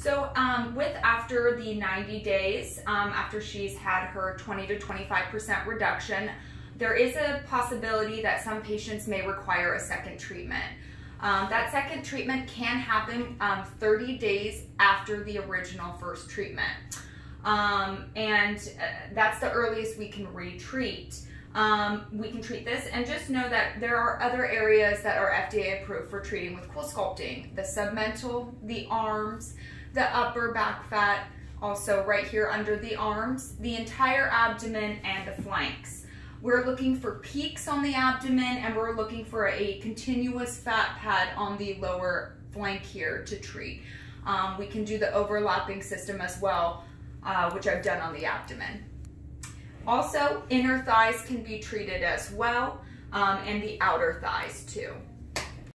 So with after the 90 days, after she's had her 20 to 25% reduction, there is a possibility that some patients may require a second treatment. That second treatment can happen 30 days after the original first treatment. That's the earliest we can retreat. We can treat this, and just know that there are other areas that are FDA approved for treating with CoolSculpting: the submental, the arms, the upper back fat, also right here under the arms, the entire abdomen, and the flanks. We're looking for peaks on the abdomen, and we're looking for a continuous fat pad on the lower flank here to treat. We can do the overlapping system as well, which I've done on the abdomen. Also, inner thighs can be treated as well, and the outer thighs too.